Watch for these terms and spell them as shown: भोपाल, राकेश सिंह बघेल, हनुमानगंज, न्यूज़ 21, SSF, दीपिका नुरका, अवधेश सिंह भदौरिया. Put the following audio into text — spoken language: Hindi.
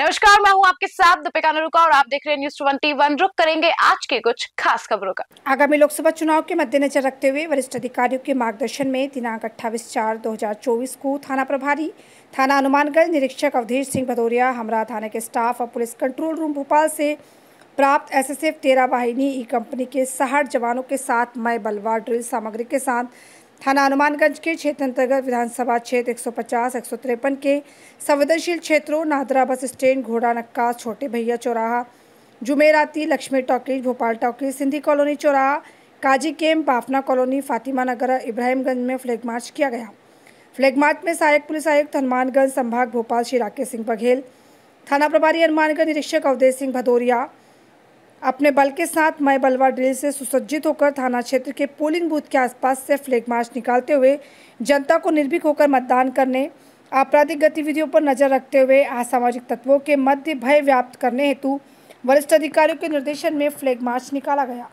नमस्कार, मैं हूं आपके साथ दीपिका नुरका और आप देख रहे हैं न्यूज़ 21। रुक करेंगे आज के कुछ खास खबरों का। आगामी लोकसभा चुनाव के मद्देनजर रखते हुए वरिष्ठ अधिकारियों के मार्गदर्शन में दिनांक 28/4/2024 को थाना प्रभारी थाना हनुमानगंज निरीक्षक अवधेश सिंह भदौरिया, हमरा थाने के स्टाफ और पुलिस कंट्रोल रूम भोपाल से प्राप्त SSF 13 वाहिनी ई कंपनी के 60 जवानों के साथ मय बलवा ड्रिल सामग्री के साथ थाना हनुमानगंज के क्षेत्र अंतर्गत विधानसभा क्षेत्र 150, 153 के संवेदनशील क्षेत्रों नादरा बस स्टैंड, घोड़ा नक्का, छोटे भैया चौराहा, Jumerati, Lakshmi talkies, भोपाल talkies, Sindhi colony चौराहा, काजी कैम्प, बाफना कॉलोनी, फातिमा नगर, इब्राहिमगंज में फ्लैग मार्च किया गया। फ्लैग मार्च में सहायक पुलिस आयुक्त हनुमानगंज संभाग भोपाल श्री राकेश सिंह बघेल, थाना प्रभारी हनुमानगंज निरीक्षक अवधेश सिंह भदौरिया अपने बल के साथ मय बलवा ड्रिल से सुसज्जित होकर थाना क्षेत्र के पोलिंग बूथ के आसपास से फ्लैग मार्च निकालते हुए जनता को निर्भीक होकर मतदान करने, आपराधिक गतिविधियों पर नजर रखते हुए असामाजिक तत्वों के मध्य भय व्याप्त करने हेतु वरिष्ठ अधिकारियों के निर्देशन में फ्लैग मार्च निकाला गया।